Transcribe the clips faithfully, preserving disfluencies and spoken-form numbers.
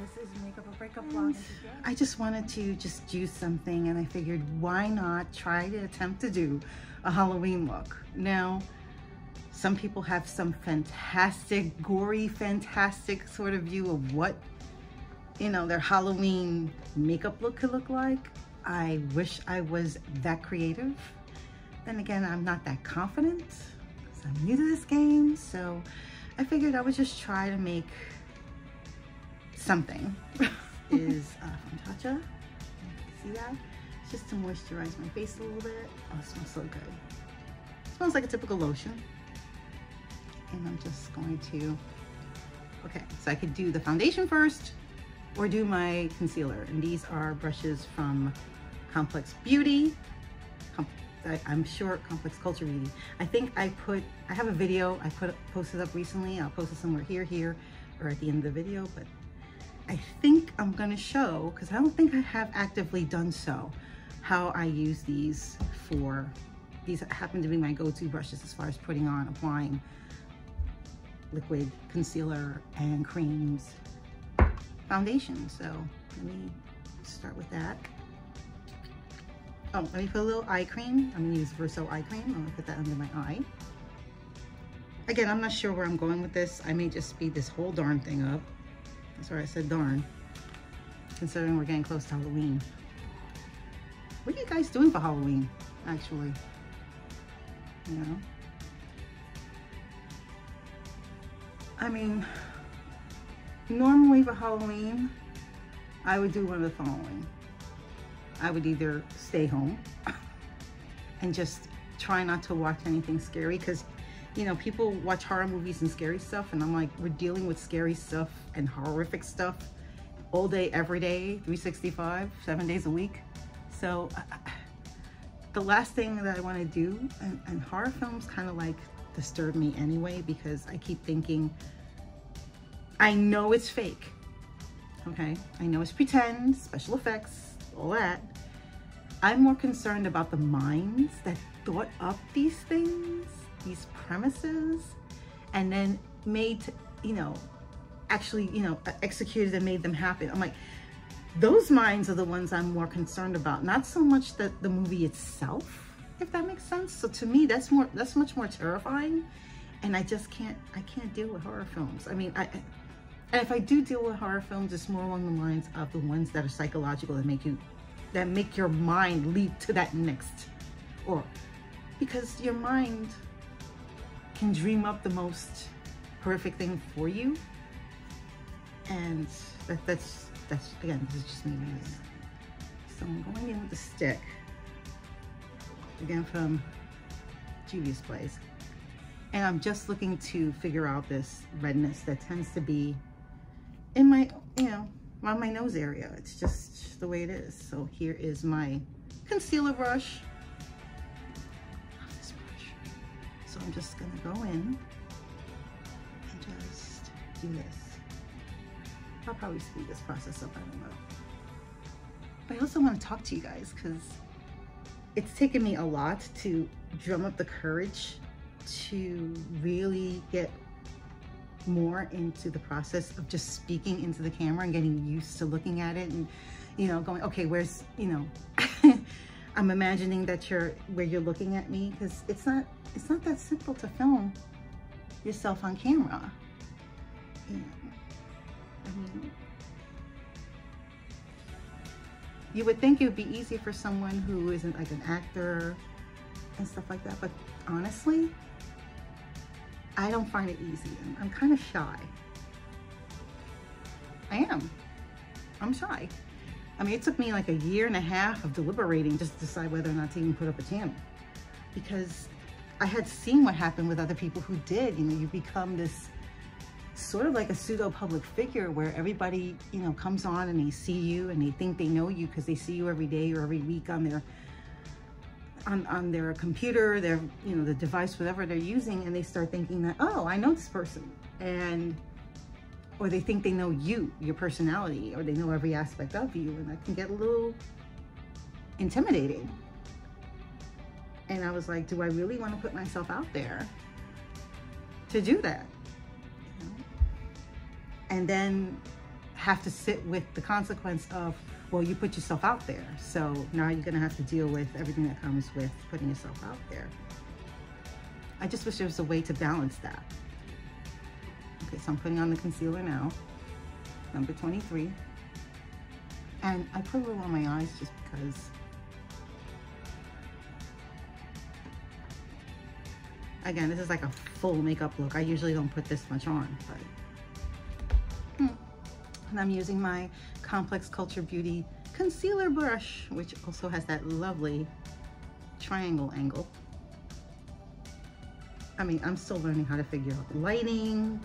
This is Makeup or Breakup Vlog. I just wanted to just do something, and I figured why not try to attempt to do a Halloween look. Now, some people have some fantastic, gory, fantastic sort of view of what, you know, their Halloween makeup look could look like. I wish I was that creative. Then again, I'm not that confident because I'm new to this game, so I figured I would just try to make something. Is uh, from Tatcha. You can see that? It's just to moisturize my face a little bit. Oh, it smells so good. It smells like a typical lotion. And I'm just going to, okay, so I could do the foundation first or do my concealer. And these are brushes from Complex Beauty. Com I, I'm sure Complex Culture Beauty. I think I put, I have a video I put posted up recently. I'll post it somewhere here, here, or at the end of the video, but I think I'm gonna show, because I don't think I have actively done so, how I use these for, these happen to be my go-to brushes as far as putting on, applying liquid, concealer, and creams, foundation. So let me start with that. Oh, let me put a little eye cream. I'm gonna use Verso eye cream. I'm gonna put that under my eye. Again, I'm not sure where I'm going with this. I may just speed this whole darn thing up. Sorry, I said darn, considering we're getting close to Halloween. What are you guys doing for Halloween, actually? You know? I mean, normally for Halloween, I would do one of the following. I would either stay home and just try not to watch anything scary, because you know, people watch horror movies and scary stuff, and I'm like, we're dealing with scary stuff and horrific stuff all day, every day, three sixty-five, seven days a week. So uh, the last thing that I want to do, and, and horror films kind of like disturb me anyway, because I keep thinking, I know it's fake, okay? I know it's pretend, special effects, all that. I'm more concerned about the minds that thought up these things, these premises, and then made, you know, actually, you know, executed and made them happen. I'm like, those minds are the ones I'm more concerned about, not so much that the movie itself, if that makes sense. So to me, that's more, that's much more terrifying. And I just can't, I can't deal with horror films. I mean, I, and if I do deal with horror films, it's more along the lines of the ones that are psychological, that make you, that make your mind leap to that next, or because your mind can dream up the most horrific thing for you. And that, that's, that's, again, this is just me. So I'm going in with the stick, again from Juvia's Place. And I'm just looking to figure out this redness that tends to be in my, you know, on my nose area. It's just the way it is. So here is my concealer brush. So I'm just going to go in and just do this. I'll probably speed this process up, I don't know. But I also want to talk to you guys, because it's taken me a lot to drum up the courage to really get more into the process of just speaking into the camera and getting used to looking at it and, you know, going, okay, where's, you know, I'm imagining that you're where you're looking at me, because it's not it's not that simple to film yourself on camera. You know, I mean, you would think it would be easy for someone who isn't like an actor and stuff like that, but honestly, I don't find it easy. I'm, I'm kind of shy. I am. I'm shy. I mean, it took me like a year and a half of deliberating just to decide whether or not to even put up a channel, because I had seen what happened with other people who did. You know, you become this sort of like a pseudo public figure where everybody, you know, comes on and they see you and they think they know you because they see you every day or every week on their on, on their computer, their, you know, the device, whatever they're using, and they start thinking that, oh, I know this person. And or they think they know you, your personality, or they know every aspect of you, and that can get a little intimidating. And I was like, do I really want to put myself out there to do that? You know? And then have to sit with the consequence of, well, you put yourself out there. So now you're gonna have to deal with everything that comes with putting yourself out there. I just wish there was a way to balance that. Okay, so I'm putting on the concealer now, number twenty-three. And I put a little on my eyes just because again, this is like a full makeup look. I usually don't put this much on, but. Mm. And I'm using my Complex Beauty concealer brush, which also has that lovely triangle angle. I mean, I'm still learning how to figure out the lighting.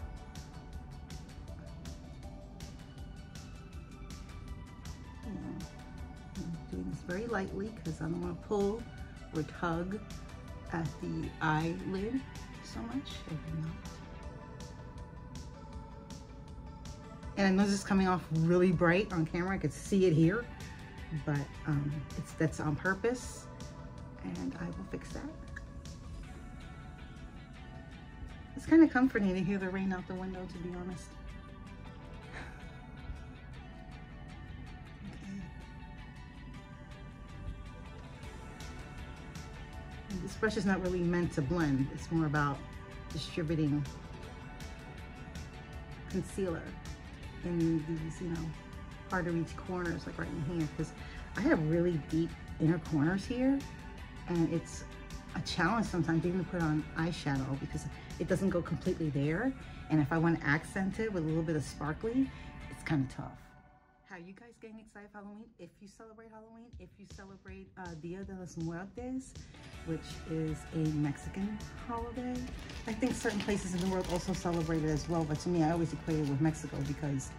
I'm doing this very lightly because I don't want to pull or tug at the eyelid so much. I do not. And I know this is coming off really bright on camera. I could see it here, but um, it's, that's on purpose, and I will fix that. It's kind of comforting to hear the rain out the window, to be honest. Okay. This brush is not really meant to blend. It's more about distributing concealer in these, you know, hard to reach corners, like right in here, because I have really deep inner corners here, and it's a challenge sometimes even to put on eyeshadow because it doesn't go completely there. And if I want to accent it with a little bit of sparkly, it's kind of tough. How are you guys getting excited for Halloween? If you celebrate Halloween, if you celebrate uh, Día de los Muertos, which is a Mexican holiday. I think certain places in the world also celebrate it as well, but to me, I always equate it with Mexico because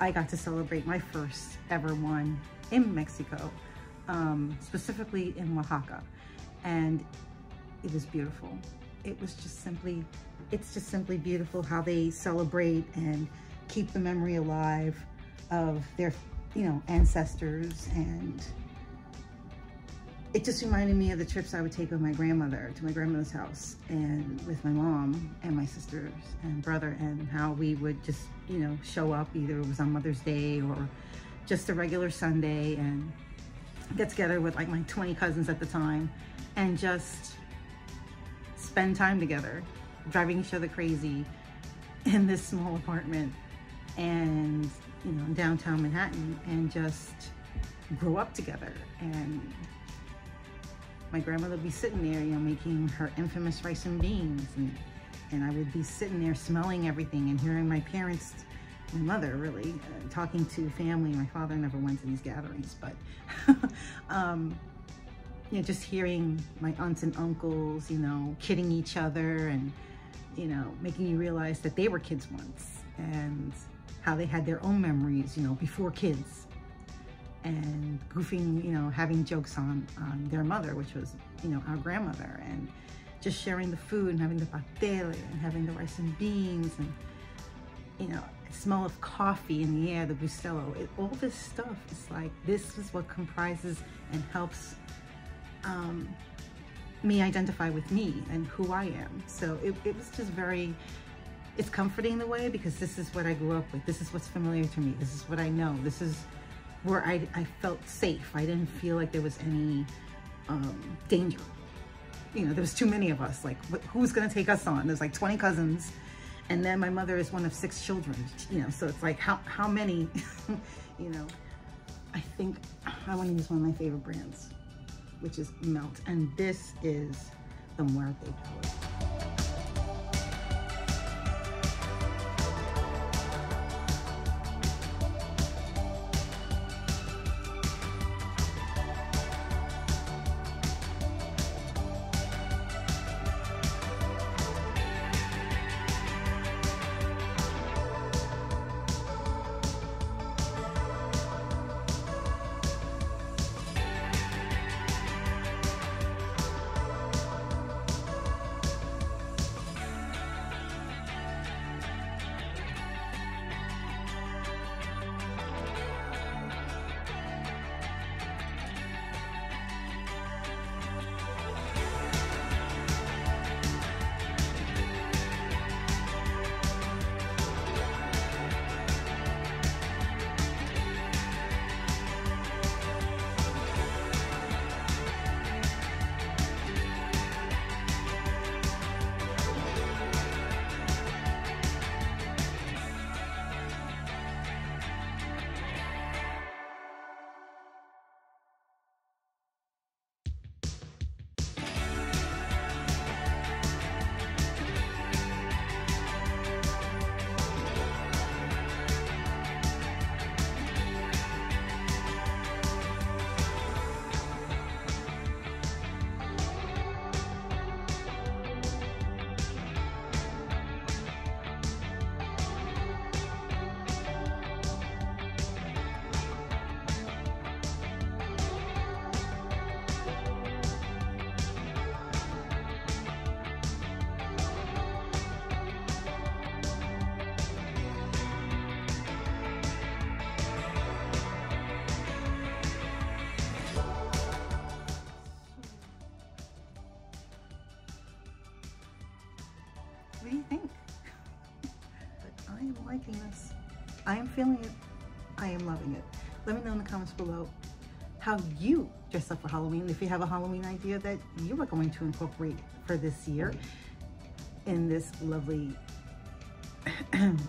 I got to celebrate my first ever one in Mexico, um, specifically in Oaxaca, and it was beautiful. It was just simply, it's just simply beautiful how they celebrate and keep the memory alive of their, you know, ancestors. And it just reminded me of the trips I would take with my grandmother to my grandmother's house and with my mom and my sisters and brother, and how we would just, you know, show up, either it was on Mother's Day or just a regular Sunday, and get together with like my twenty cousins at the time and just spend time together, driving each other crazy in this small apartment and, you know, downtown Manhattan, and just grow up together. And my grandmother would be sitting there, you know, making her infamous rice and beans, and, and I would be sitting there smelling everything and hearing my parents, my mother really, uh, talking to family. My father never went to these gatherings, but um, you know, just hearing my aunts and uncles, you know, kidding each other, and, you know, making you realize that they were kids once, and how they had their own memories, you know, before kids, and goofing, you know, having jokes on, on their mother, which was, you know, our grandmother, and just sharing the food and having the pastel and having the rice and beans, and, you know, the smell of coffee in the air, the Bustelo, it, all this stuff. It's like, this is what comprises and helps um, me identify with me and who I am. So it, it was just very, it's comforting in a way, because this is what I grew up with. This is what's familiar to me. This is what I know. This is where I, I felt safe. I didn't feel like there was any um, danger. You know, there was too many of us. Like, wh who's gonna take us on? There's like twenty cousins. And then my mother is one of six children, you know? So it's like, how, how many, you know? I think I wanna use one of my favorite brands, which is Melt. And this is the Muerte palette. I am feeling it. I am loving it. Let me know in the comments below how you dress up for Halloween, if you have a Halloween idea that you are going to incorporate for this year in this lovely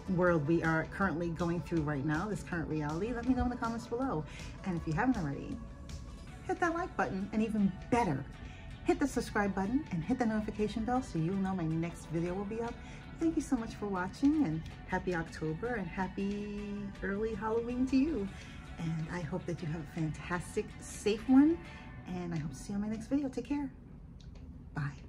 world we are currently going through right now, this current reality. Let me know in the comments below. And if you haven't already, hit that like button, and even better, hit the subscribe button and hit the notification bell so you'll know my next video will be up. Thank you so much for watching, and happy October and happy early Halloween to you. And I hope that you have a fantastic, safe one, and I hope to see you on my next video. Take care. Bye.